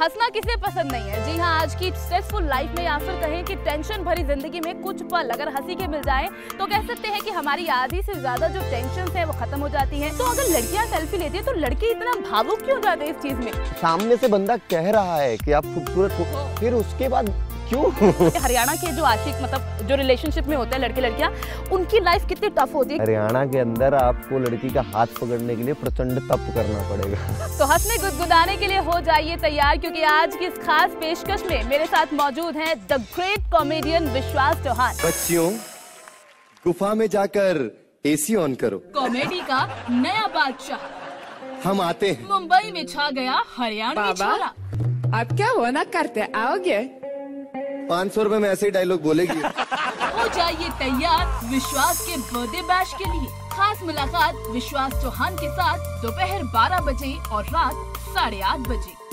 हंसना किसे पसंद नहीं है। जी हाँ, आज की स्ट्रेसफुल लाइफ में या फिर कहें कि टेंशन भरी जिंदगी में कुछ पल अगर हंसी के मिल जाए तो कह सकते हैं कि हमारी आधी से ज्यादा जो टेंशन है वो खत्म हो जाती है। तो अगर लड़कियां सेल्फी लेती है तो लड़के इतना भावुक क्यों जाते हैं इस चीज में? सामने से बंदा कह रहा है कि आप खूबसूरत हो, फिर उसके बाद क्यों? हरियाणा के जो आशिक मतलब जो रिलेशनशिप में होते हैं लड़के लड़कियां, उनकी लाइफ कितनी टफ होती है। हरियाणा के अंदर आपको लड़की का हाथ पकड़ने के लिए प्रचंड तप करना पड़ेगा। तो हंसने गुदगुदाने के लिए हो जाइए तैयार, क्योंकि आज की इस खास पेशकश में मेरे साथ मौजूद हैं द ग्रेट कॉमेडियन विश्वास चौहान। बच्चियों, गुफा में जाकर एसी ऑन करो। कॉमेडी का नया बादशाह हम आते हैं। मुंबई में छा गया, हरियाणा में छा। आप क्या होना करते आओगे? 500 रुपए में ऐसे ही डायलॉग बोलेगी। हो जाइए तैयार विश्वास के बर्थडे बैश के लिए। खास मुलाकात विश्वास चौहान के साथ दोपहर 12 बजे और रात 8:30 बजे।